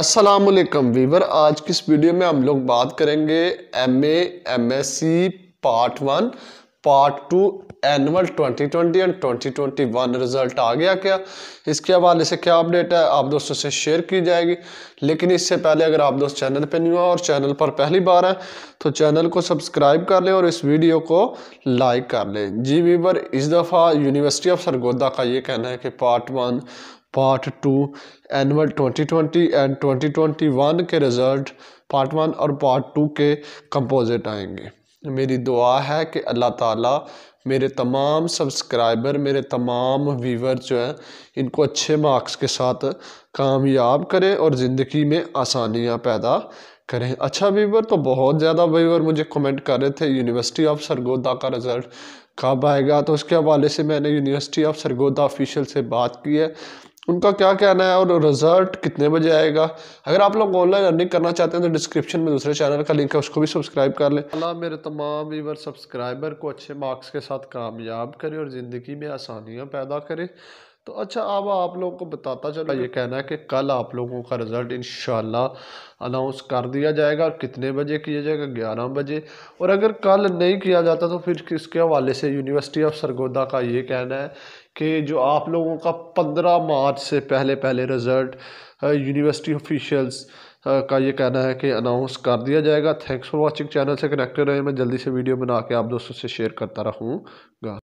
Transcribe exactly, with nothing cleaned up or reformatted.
अस्सलाम वालेकुम वीवर, आज की इस वीडियो में हम लोग बात करेंगे MA MSc part one part two annual twenty twenty and twenty twenty one result आ गया क्या, इसके हवाले से क्या अपडेट है आप दोस्तों से शेयर की जाएगी। लेकिन इससे पहले अगर आप दोस्त चैनल पर न्यू हो और चैनल पर पहली बार हैं तो चैनल को सब्सक्राइब कर लें और इस वीडियो को लाइक कर लें। जी वीवर, इस दफ़ा यूनिवर्सिटी ऑफ सरगोधा का ये कहना है कि part one part two annual twenty twenty and twenty twenty one के रिज़ल्ट पार्ट वन और पार्ट टू के कंपोजिट आएंगे। मेरी दुआ है कि अल्लाह ताला मेरे तमाम सब्सक्राइबर, मेरे तमाम व्यूवर जो हैं इनको अच्छे मार्क्स के साथ कामयाब करें और ज़िंदगी में आसानियां पैदा करें। अच्छा व्यूवर, तो बहुत ज़्यादा व्यूवर मुझे कमेंट कर रहे थे यूनिवर्सिटी ऑफ सरगोधा का रिज़ल्ट कब आएगा, तो उसके हवाले से मैंने यूनिवर्सिटी ऑफ सरगोधा ऑफिशियल से बात की है। उनका क्या कहना है और रिज़ल्ट कितने बजे आएगा। अगर आप लोग ऑनलाइन अर्निंग करना चाहते हैं तो डिस्क्रिप्शन में दूसरे चैनल का लिंक है, उसको भी सब्सक्राइब कर लें। अल्लाह मेरे तमाम व्यूअर सब्सक्राइबर को अच्छे मार्क्स के साथ कामयाब करे और ज़िंदगी में आसानियां पैदा करे। तो अच्छा, अब आप लोगों को बताता चला, ये कहना है कि कल आप लोगों का रिज़ल्ट इंशाल्लाह अनाउंस कर दिया जाएगा। और कितने बजे किया जाएगा? ग्यारह बजे। और अगर कल नहीं किया जाता तो फिर किसके हवाले से यूनिवर्सिटी ऑफ सरगोधा का ये कहना है कि जो आप लोगों का पंद्रह मार्च से पहले पहले रिज़ल्ट यूनिवर्सिटी ऑफिशियल्स का ये कहना है कि अनाउंस कर दिया जाएगा। थैंक्स फॉर वाचिंग, चैनल से कनेक्टेड रहें, मैं जल्दी से वीडियो बना के आप दोस्तों से शेयर करता रहूँगा।